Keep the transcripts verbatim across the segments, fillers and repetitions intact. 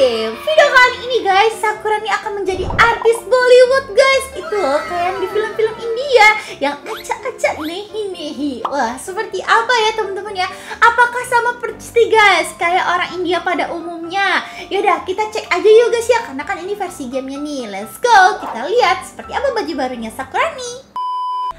Oke, video kali ini guys, Sakurani akan menjadi artis Bollywood guys. Itu loh, kayak di film-film India yang acak-acak nehi-nehi. Wah, seperti apa ya teman-teman ya? Apakah sama persis guys, kayak orang India pada umumnya? Yaudah, kita cek aja yuk guys ya, karena kan ini versi gamenya nih. Let's go, kita lihat seperti apa baju barunya Sakurani.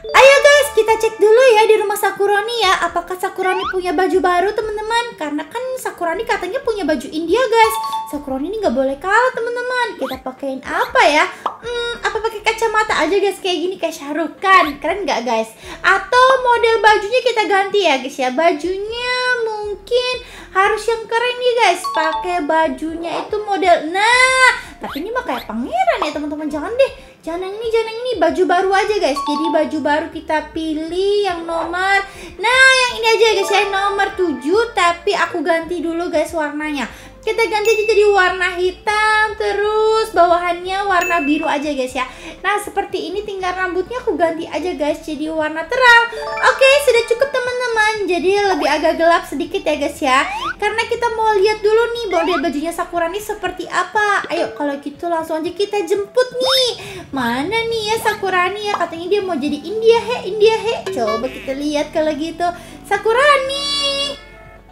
Ayo guys, kita cek dulu ya di rumah Sakurani ya. Apakah Sakurani punya baju baru teman-teman? Karena kan Sakurani katanya punya baju India guys. Sakurani ini nggak boleh kalah teman-teman. Kita pakein apa ya? Hmm, apa pakai kacamata aja guys kayak gini kayak Shahrukh Khan. Keren nggak guys? Atau model bajunya kita ganti ya guys ya. Bajunya mungkin harus yang keren nih guys. Pakai bajunya itu model. Nah, tapi ini mah kayak pangeran ya teman-teman. Jangan deh. Jangan yang ini, jangan yang ini, baju baru aja guys. Jadi baju baru kita pilih yang nomor, nah yang ini aja guys ya, nomor tujuh. Tapi aku ganti dulu guys warnanya. Kita ganti aja jadi warna hitam, terus bawahannya warna biru aja guys ya. Nah seperti ini, tinggal rambutnya aku ganti aja guys jadi warna terang. Oke, sudah cukup teman-teman. Jadi lebih agak gelap sedikit ya guys ya, karena kita mau lihat dulu nih model bajunya Sakurani seperti apa. Ayo kalau gitu langsung aja kita jemput nih. Mana nih ya Sakurani ya, katanya dia mau jadi India he, India he. Coba kita lihat kalau gitu Sakurani.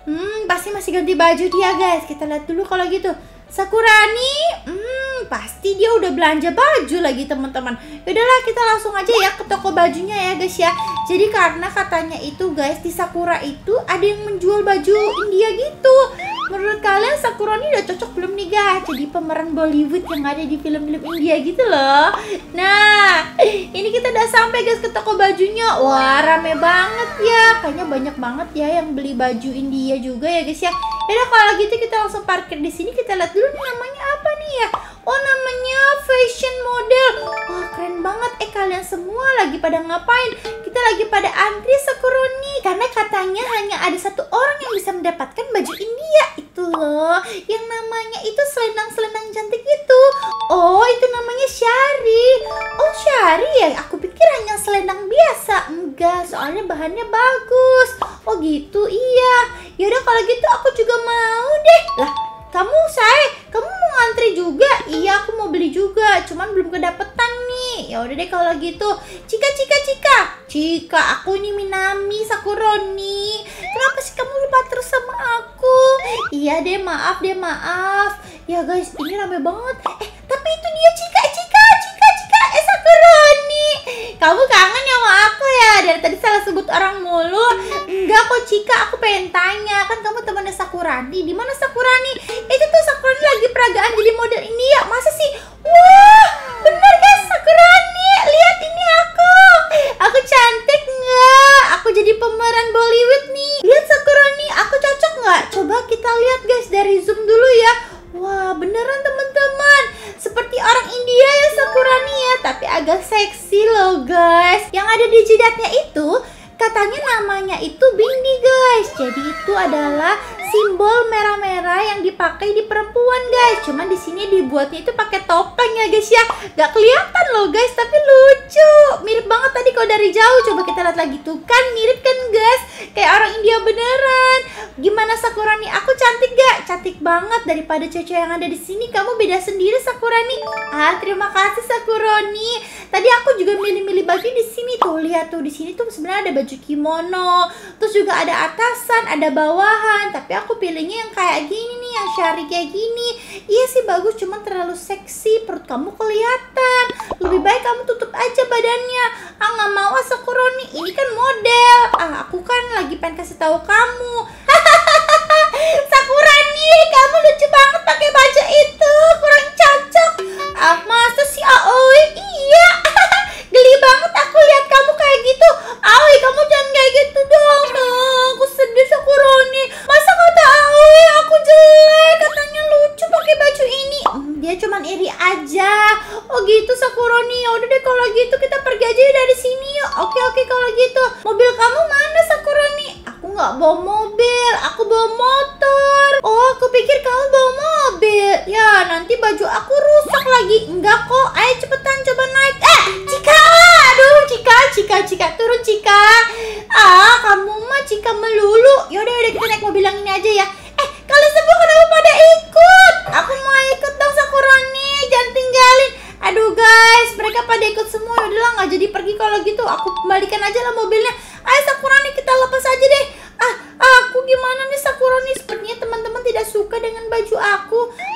Hmm, pasti masih ganti baju dia guys. Kita lihat dulu kalau gitu Sakurani. Hmm, pasti dia udah belanja baju lagi teman-teman. Yaudahlah, kita langsung aja ya ke toko bajunya ya guys ya. Jadi karena katanya itu guys, di Sakura itu ada yang menjual baju India gitu. Menurut kalian Sakurani udah cocok belum nih guys? Jadi pemeran Bollywood yang ada di film-film India gitu loh. Nah, ini kita udah sampai guys ke toko bajunya. Wah, rame banget ya. Kayaknya banyak banget ya yang beli baju India juga ya guys ya. Yaudah kalau gitu kita langsung parkir di sini. Kita lihat dulu nih, namanya apa nih ya? Oh, namanya fashion model. Wah, keren banget. Eh, kalian semua lagi pada ngapain? Kita lagi pada antri Sakurani. Karena katanya hanya ada satu orang yang bisa mendapatkan baju India. Itu loh, yang namanya itu selendang-selendang cantik itu. Oh, itu namanya Sari. Oh, Sari ya? Aku pikir hanya selendang biasa. Enggak, soalnya bahannya bagus. Oh gitu, iya. Yaudah kalau gitu aku juga mau deh. Lah, kamu saya, kamu mau ngantri juga? Iya, aku mau beli juga, cuman belum kedapetan nih. Yaudah deh kalau gitu. Cika, Cika, Cika. Cika, aku ini Minami Sakurani. Kenapa sih kamu lupa terus sama aku? Iya deh, maaf deh, maaf. Ya guys, ini rame banget. Eh, tapi itu dia Cika, Cika, Cika, Cika. Eh, Sakurani. Kamu kangen ya sama aku ya? Dari tadi salah sebut orang mulu. Enggak kok Cika, aku pengen tanya. Kan kamu temannya Sakurani. Di mana Sakurani? Itu tuh Sakurani lagi peragaan jadi model India. Masa sih? Wah, bener guys Sakurani. Lihat ini aku. Aku cantik nggak? Aku jadi pemeran Bollywood nih. Lihat Sakurani, aku cocok nggak? Coba kita lihat guys dari zoom dulu ya. Wah, beneran teman-teman. Seperti orang India ya Sakurani ya, tapi agak seksi loh guys. Yang ada di jidatnya itu katanya namanya itu bindi guys. Jadi itu adalah simbol merah-merah yang dipakai di perempuan guys. Cuman di sini dibuatnya itu pakai topeng ya guys ya. Gak kelihatan loh guys, tapi lucu. Mirip banget tadi kalau dari jauh. Coba kita lihat lagi tuh kan, mirip kan guys? Kayak orang India beneran. Gimana Sakurani? Aku cantik gak? Cantik banget. Daripada cewek yang ada di sini, kamu beda sendiri Sakurani. Ah, terima kasih Sakurani. Tadi aku juga milih-milih baju di sini tuh. Lihat tuh di sini tuh sebenarnya ada baju kimono, terus juga ada atasan, ada bawahan, tapi aku pilihnya yang kayak gini nih, yang syari kayak gini. Iya sih bagus, cuman terlalu seksi, perut kamu kelihatan. Lebih baik kamu tutup aja badannya. Ah, nggak mau Sakurani, ini kan model. Ah, aku kan lagi pengen kasih tahu kamu. Sakurani, kamu lucu banget pakai baju itu, kurang cocok. Ah, masa sih aoi? Iya. Geli banget aku lihat kamu kayak gitu. Aoi, kamu jangan kayak gitu dong. Nah, aku sedih Sakurani. Masa kata aoi aku jelek, katanya lucu pakai baju ini. Hmm, dia cuman iri aja. Oh gitu Sakurani. Ya udah deh kalau gitu kita pergi aja dari sini yuk. Oke oke kalau gitu. Mobil kamu mana Sakurani? Aku nggak bawa mobil, aku bawa motor. Oh, aku pikir kamu bawa mobil. Ya, nanti baju aku rusak lagi. Enggak kok. Ayo cepetan coba naik. Eh, Cika. Aduh, Cika, Cika, Cika, turun Cika. Ah, kamu mah Cika melulu. Yaudah, udah kita naik mobil yang ini aja ya. Eh, kalian semua kenapa pada ikut? Aku mau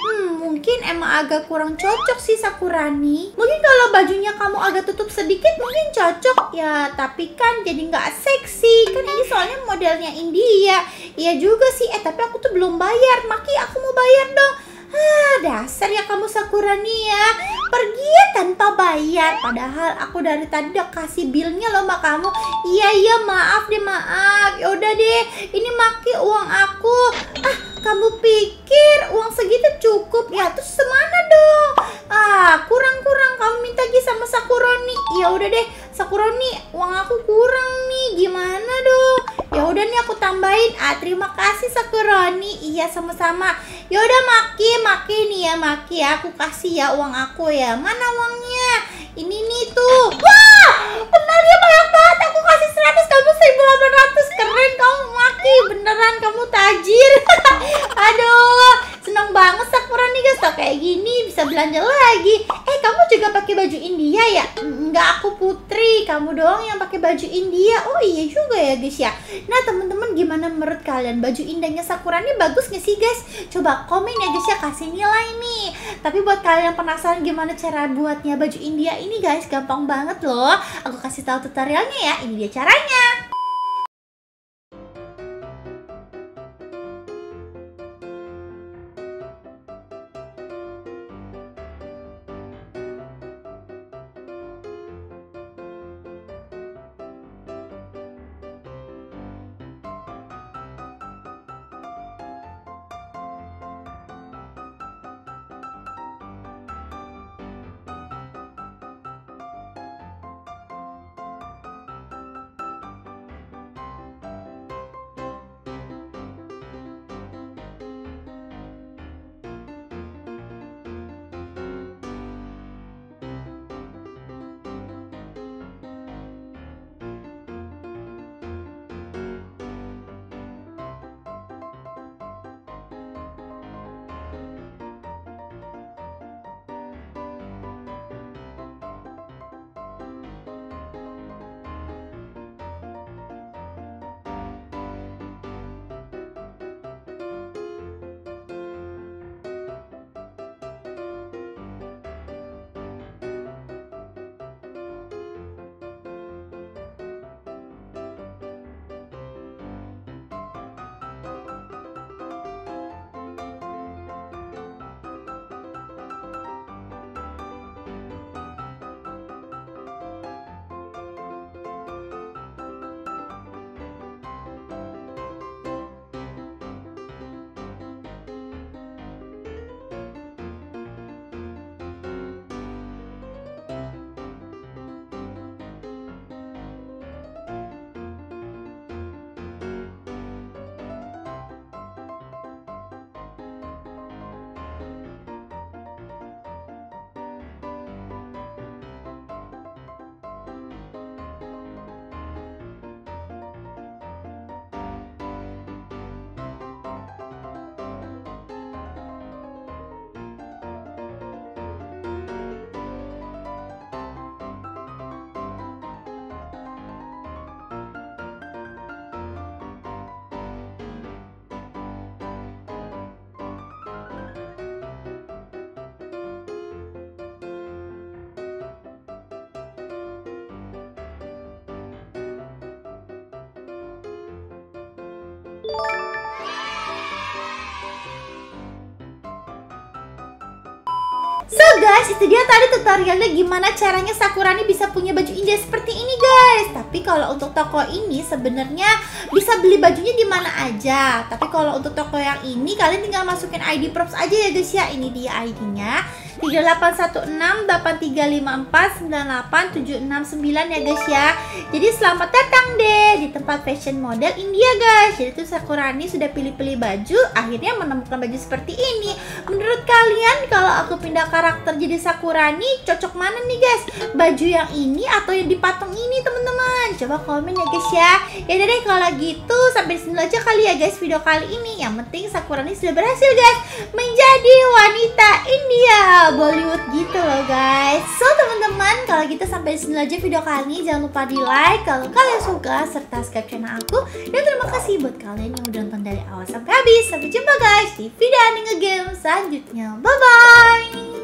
Hmm, mungkin emang agak kurang cocok sih Sakurani. Mungkin kalau bajunya kamu agak tutup sedikit mungkin cocok. Ya, tapi kan jadi nggak seksi. Kan ini soalnya modelnya India. Iya juga sih, eh tapi aku tuh belum bayar. Maki, aku mau bayar dong. Hah, dasar ya kamu Sakurani ya. Pergi ya tanpa bayar. Padahal aku dari tadi udah kasih bilnya loh sama kamu. Iya, iya, maaf deh, maaf. Yaudah deh, ini Maki uang aku. Ah, kamu pikir uang segitu cukup? Ya, terus semana dong? Ah, kurang-kurang. Kamu minta lagi sama Sakurani. Ya udah deh, Sakurani, uang aku kurang nih. Gimana dong? Ya udah nih aku tambahin. Ah, terima kasih Sakurani. Iya, sama-sama. Ya udah Maki, Maki nih ya, Maki ya. Aku kasih ya uang aku ya. Mana uangnya? Ini nih tuh. Wah, benar ya banyak banget. Aku kasih seratus, kamu seribu delapan ratus. Keren kamu Maki. Beneran kamu tajir. Aduh, seneng banget Sakurani guys. Tau kayak gini bisa belanja lagi. Eh, kamu juga pakai baju India ya? Enggak, aku Putri. Kamu doang yang pakai baju India. Oh iya juga ya guys ya. Nah teman-teman, gimana menurut kalian baju indahnya Sakurani bagus gak sih guys? Coba komen ya guys ya, kasih nilai nih. Tapi buat kalian yang penasaran gimana cara buatnya baju India ini guys, gampang banget loh. Aku kasih tahu tutorialnya ya. Ini dia caranya. So guys, itu dia tadi tutorialnya gimana caranya Sakurani bisa punya baju India seperti ini guys. Tapi kalau untuk toko ini sebenarnya bisa beli bajunya di mana aja. Tapi kalau untuk toko yang ini kalian tinggal masukin I D props aja ya guys ya. Ini dia I D-nya tiga delapan satu enam delapan tiga lima empat sembilan delapan tujuh enam sembilan ya guys ya. Jadi selamat datang deh di tempat fashion model India guys. Jadi tuh Sakurani sudah pilih-pilih baju, akhirnya menemukan baju seperti ini. Menurut kalian kalau aku pindah karakter jadi Sakurani cocok mana nih guys? Baju yang ini atau yang dipatung ini teman-teman? Coba komen ya guys ya. Ya deh kalau gitu sampai di sini aja kali ya guys video kali ini. Yang penting Sakurani sudah berhasil guys menjadi wanita India Bollywood gitu loh guys. So teman-teman kalau gitu sampai di sini aja video kali ini. Jangan lupa di like kalau kalian suka serta subscribe channel aku. Dan terima kasih buat kalian yang udah nonton dari awal sampai habis. Sampai jumpa guys di video Anime Game selanjutnya. Bye bye.